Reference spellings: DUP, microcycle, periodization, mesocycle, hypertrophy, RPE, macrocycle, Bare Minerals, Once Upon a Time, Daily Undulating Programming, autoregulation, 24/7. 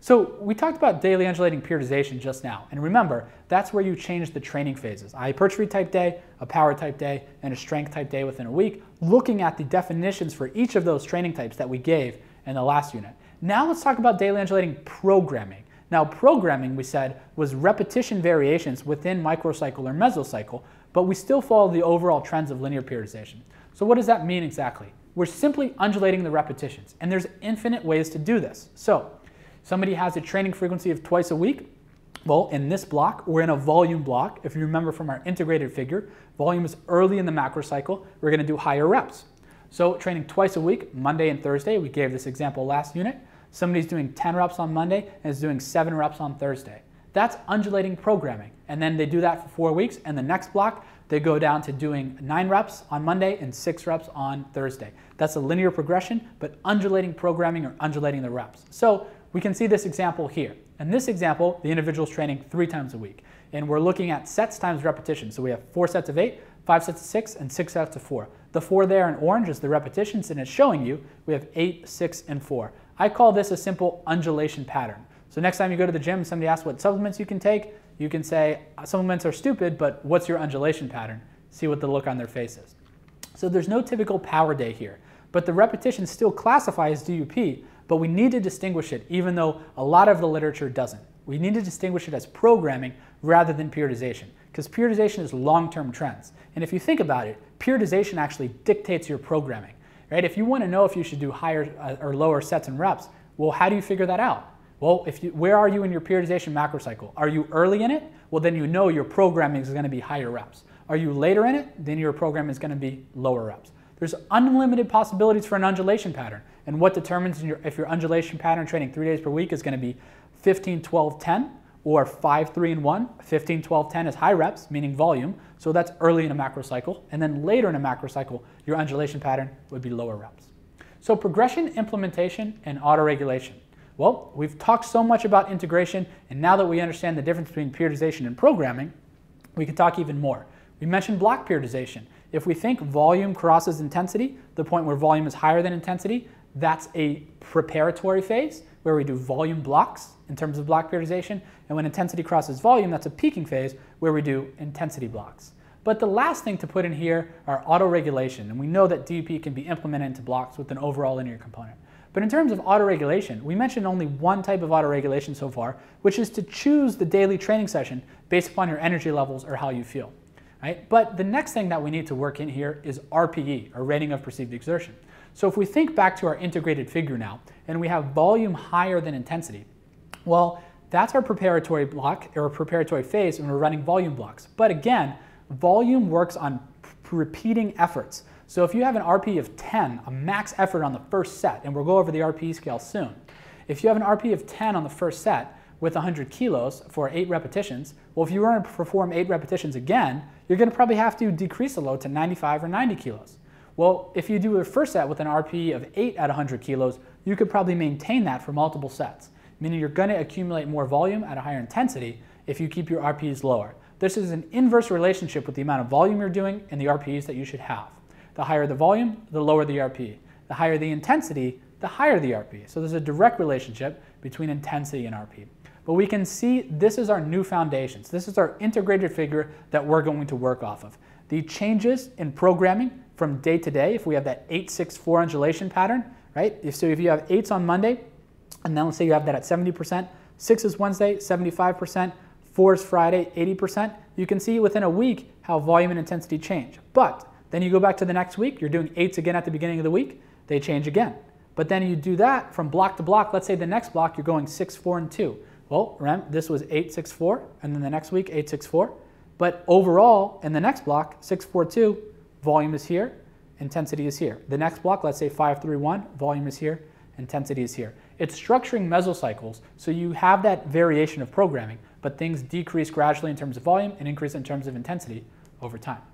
So we talked about daily undulating periodization just now, and remember, that's where you change the training phases. A hypertrophy type day, a power type day, and a strength type day within a week, looking at the definitions for each of those training types that we gave in the last unit. Now let's talk about daily undulating programming. Now programming, we said, was repetition variations within microcycle or mesocycle, but we still follow the overall trends of linear periodization. So what does that mean exactly? We're simply undulating the repetitions, and there's infinite ways to do this. So somebody has a training frequency of twice a week. Well, in this block, we're in a volume block. If you remember from our integrated figure, volume is early in the macrocycle. We're going to do higher reps. So training twice a week, Monday and Thursday. We gave this example last unit. Somebody's doing 10 reps on Monday and is doing 7 reps on Thursday. That's undulating programming. And then they do that for 4 weeks, and the next block, they go down to doing 9 reps on Monday and 6 reps on Thursday. That's a linear progression, but undulating programming or undulating the reps. So we can see this example here. In this example, the individual's training 3 times a week, and we're looking at sets times repetition. So we have 4 sets of 8, 5 sets of 6, and 6 sets of 4. The 4 there in orange is the repetitions, and it's showing you we have 8, 6, and 4. I call this a simple undulation pattern. So next time you go to the gym and somebody asks what supplements you can take, you can say, supplements are stupid, but what's your undulation pattern? See what the look on their face is. So there's no typical power day here, but the repetition still classifies DUP, but we need to distinguish it, even though a lot of the literature doesn't. We need to distinguish it as programming rather than periodization, because periodization is long-term trends. And if you think about it, periodization actually dictates your programming, right? If you want to know if you should do higher or lower sets and reps, well, how do you figure that out? Well, where are you in your periodization macrocycle? Are you early in it? Well, then you know your programming is going to be higher reps. Are you later in it? Then your program is going to be lower reps. There's unlimited possibilities for an undulation pattern. And what determines if your undulation pattern training 3 days per week is going to be 15, 12, 10 or 5, 3, and 1. 15, 12, 10 is high reps, meaning volume. So that's early in a macrocycle. And then later in a macrocycle, your undulation pattern would be lower reps. So progression, implementation, and autoregulation. Well, we've talked so much about integration, and now that we understand the difference between periodization and programming, we can talk even more. We mentioned block periodization. If we think volume crosses intensity, the point where volume is higher than intensity, that's a preparatory phase where we do volume blocks in terms of block periodization, and when intensity crosses volume, that's a peaking phase where we do intensity blocks. But the last thing to put in here are autoregulation, and we know that DUP can be implemented into blocks with an overall linear component. But in terms of autoregulation, we mentioned only one type of autoregulation so far, which is to choose the daily training session based upon your energy levels or how you feel. Right? But the next thing that we need to work in here is RPE, or rating of perceived exertion. So if we think back to our integrated figure now, and we have volume higher than intensity, well, that's our preparatory block or preparatory phase when we're running volume blocks. But again, volume works on repeating efforts. So if you have an RPE of 10, a max effort on the first set, and we'll go over the RPE scale soon. If you have an RPE of 10 on the first set with 100 kilos for 8 repetitions, well, if you want to perform 8 repetitions again, you're going to probably have to decrease the load to 95 or 90 kilos. Well, if you do a first set with an RPE of 8 at 100 kilos, you could probably maintain that for multiple sets, meaning you're going to accumulate more volume at a higher intensity if you keep your RPEs lower. This is an inverse relationship with the amount of volume you're doing and the RPEs that you should have. The higher the volume, the lower the RPE. The higher the intensity, the higher the RPE. So there's a direct relationship between intensity and RPE. But we can see this is our new foundations. This is our integrated figure that we're going to work off of. The changes in programming from day to day, if we have that 8-6-4 undulation pattern, right? So if you have 8s on Monday, and then let's say you have that at 70%, 6 is Wednesday, 75%, 4 is Friday, 80%, you can see within a week how volume and intensity change. But then you go back to the next week, you're doing 8s again at the beginning of the week, they change again. But then you do that from block to block. Let's say the next block you're going 6, 4, and 2. Well, remember, this was 8, 6, 4, and then the next week 8, 6, 4. But overall, in the next block, 6, 4, 2, volume is here, intensity is here. The next block, let's say 5, 3, 1, volume is here, intensity is here. It's structuring mesocycles, so you have that variation of programming, but things decrease gradually in terms of volume and increase in terms of intensity over time.